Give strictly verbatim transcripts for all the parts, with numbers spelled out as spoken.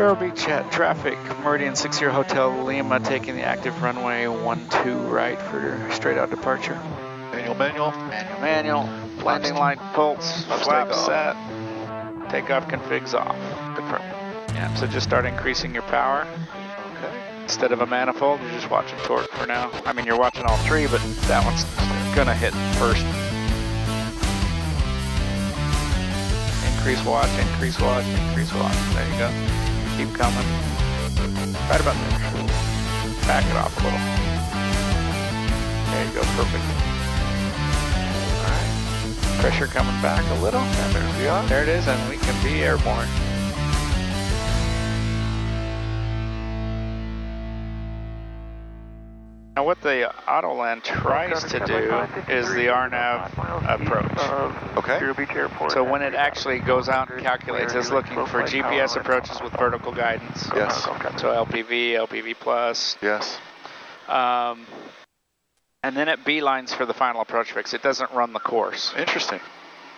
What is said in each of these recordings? Vero Beach at traffic, Meridian six zero Hotel Lima, taking the active runway one two right for straight out departure. Manual, manual. Manual, manual. Landing line pulse, flap set. Takeoff configs off. Confirm. Yeah, so just start increasing your power. Okay. Instead of a manifold, you're just watching torque for now. I mean, you're watching all three, but that one's gonna hit first. Increase watch, increase watch, increase watch. There you go. Keep coming. Right about there. Back it off a little. There you go, perfect. Alright. Pressure coming back a little. And there we are. There it is, and we can be airborne. Now what the Autoland tries to do is the R NAV approach. Okay. So when it actually goes out and calculates, it's looking for G P S approaches with vertical guidance. Yes. So L P V, L P V plus. Yes. Um, and then it beelines for the final approach fix. It doesn't run the course. Interesting.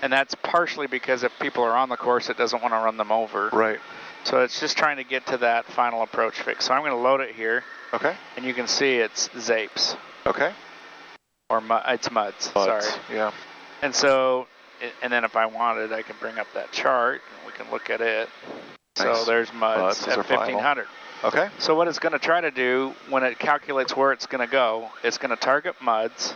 And that's partially because if people are on the course, it doesn't want to run them over. Right. So it's just trying to get to that final approach fix. So I'm going to load it here. Okay. And you can see it's zapes. Okay. Or mu it's MUDSS, MUDSS, sorry. Yeah. And so, and then if I wanted, I can bring up that chart and we can look at it. Nice. So there's MUDSS, MUDSS at fifteen hundred. Okay. So what it's going to try to do when it calculates where it's going to go, it's going to target MUDSS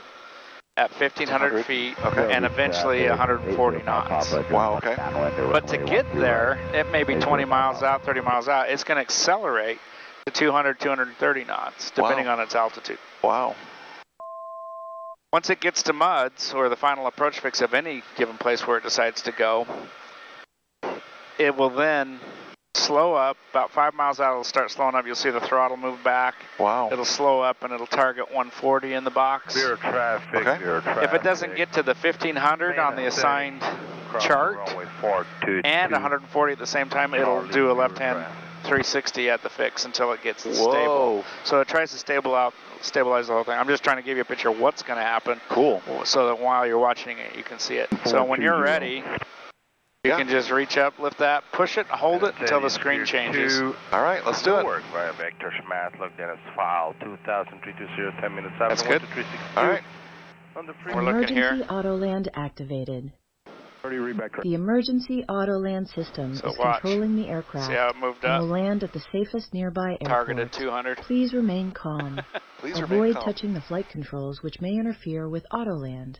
at fifteen hundred feet, okay, and eventually one hundred forty knots. Wow, okay. But to get there, it may be twenty miles out, thirty miles out. It's going to accelerate to two hundred, two hundred thirty knots, depending wow. on its altitude. Wow. Once it gets to MUDSS, or the final approach fix of any given place where it decides to go, it will then slow up. About five miles out, it'll start slowing up. You'll see the throttle move back. Wow. It'll slow up, and it'll target one forty in the box. Zero traffic, okay. zero traffic. If it doesn't get to the fifteen hundred on the assigned chart, and one hundred forty at the same time, it'll do a left-hand three sixty at the fix until it gets Whoa. stable. So it tries to stable out, stabilize the whole thing. I'm just trying to give you a picture of what's going to happen. Cool. So that while you're watching it, you can see it. So when you're ready, you yeah. can just reach up, lift that, push it, hold it until the screen changes. All right, let's do it. That's good. All right. We're looking here. Emergency Autoland activated. The emergency Autoland system so is watch. controlling the aircraft. See how it moved up? And will land at the safest nearby airport. Targeted two hundred. Please remain calm. Please Avoid remain calm. touching the flight controls, which may interfere with Autoland.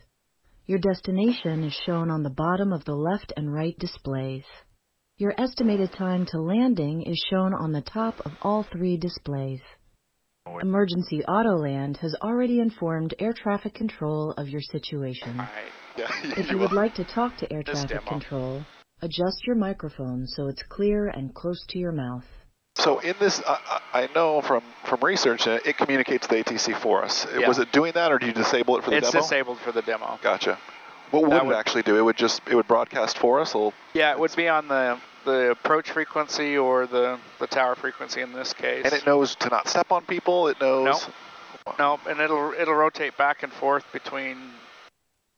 Your destination is shown on the bottom of the left and right displays. Your estimated time to landing is shown on the top of all three displays. Emergency Autoland has already informed air traffic control of your situation. All right. Yeah, you if you will. would like to talk to air traffic control, adjust your microphone so it's clear and close to your mouth. So in this, uh, I know from, from research, uh, it communicates the A T C for us. Yeah. Was it doing that, or did you disable it for the it's demo? It's disabled for the demo. Gotcha. What would, would it actually do? It would just, it would broadcast for us? It'll, yeah, it would be on the, the approach frequency or the, the tower frequency in this case. And it knows to not step on people? It knows? No, nope. nope. and it'll, it'll rotate back and forth between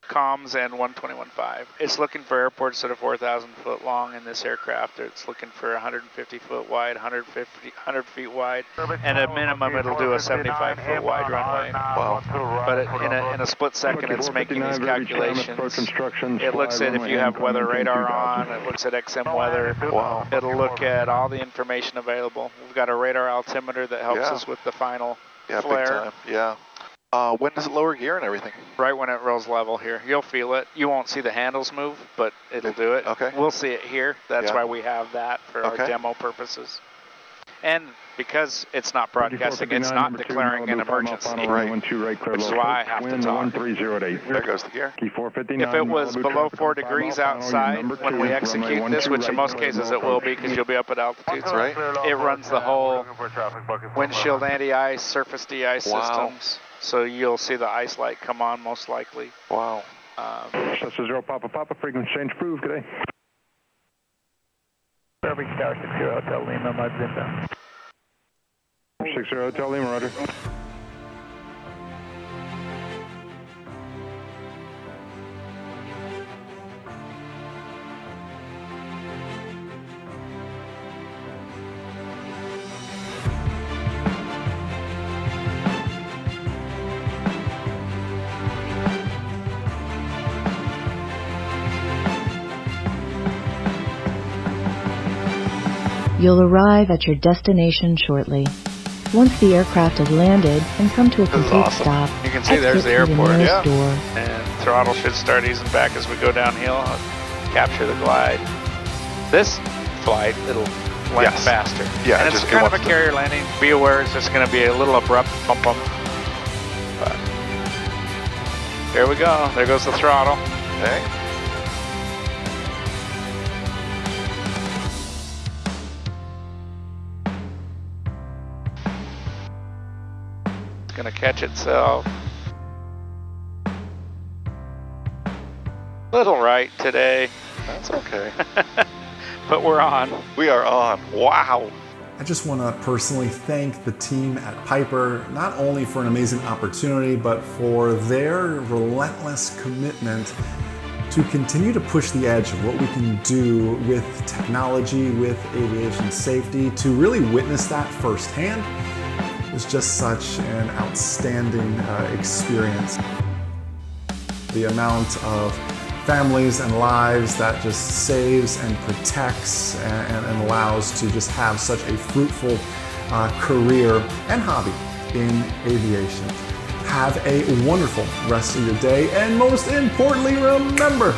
comms and one twenty-one point five. It's looking for airports that are four thousand foot long in this aircraft. It's looking for one hundred fifty foot wide, one hundred fifty, one hundred feet wide, and at minimum it'll do a seventy-five foot wide runway. Wow. But it, in, a, in a split second it's making these calculations. It looks at if you have weather radar on, it looks at X M weather. Wow. It'll look at all the information available. We've got a radar altimeter that helps yeah. us with the final yeah, flare. Big time. Yeah. Uh, when does it lower gear and everything? Right when it rolls level here. You'll feel it. You won't see the handles move, but it'll do it. Okay. We'll see it here. That's yeah. why we have that for okay. our demo purposes. And because it's not broadcasting, it's not declaring two, an emergency, right. Right, which is why I have to talk. There goes the gear. If it was below four degrees outside when we execute this, which in most cases it will be because you'll be up at altitudes, right? It runs the whole windshield anti-ice, surface de-ice wow. systems. So you'll see the ice light come on, most likely. Wow. Um, this is zero Papa Papa, frequency change approved today. Fairbanks Tower six zero Hotel Lima, MUDSS inbound. six zero Hotel Lima, roger. You'll arrive at your destination shortly. Once the aircraft has landed and come to a complete awesome. stop, you can see there's the airport, the yeah. door. And throttle should start easing back as we go downhill. I'll capture the glide. This flight, it'll land yes. faster. Yeah, and it's kind of a carrier landing. Be aware it's just going to be a little abrupt bump bump. But there we go. There goes the throttle. Okay. Gonna catch itself. Little right today. That's okay. But we're on. We are on. Wow. I just want to personally thank the team at Piper, not only for an amazing opportunity, but for their relentless commitment to continue to push the edge of what we can do with technology, with aviation safety, to really witness that firsthand. It was just such an outstanding uh, experience. The amount of families and lives that just saves and protects and, and allows to just have such a fruitful uh, career and hobby in aviation. Have a wonderful rest of your day, and most importantly, remember,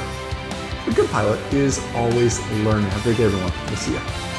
a good pilot is always learning. Have a great day, everyone. We'll see ya.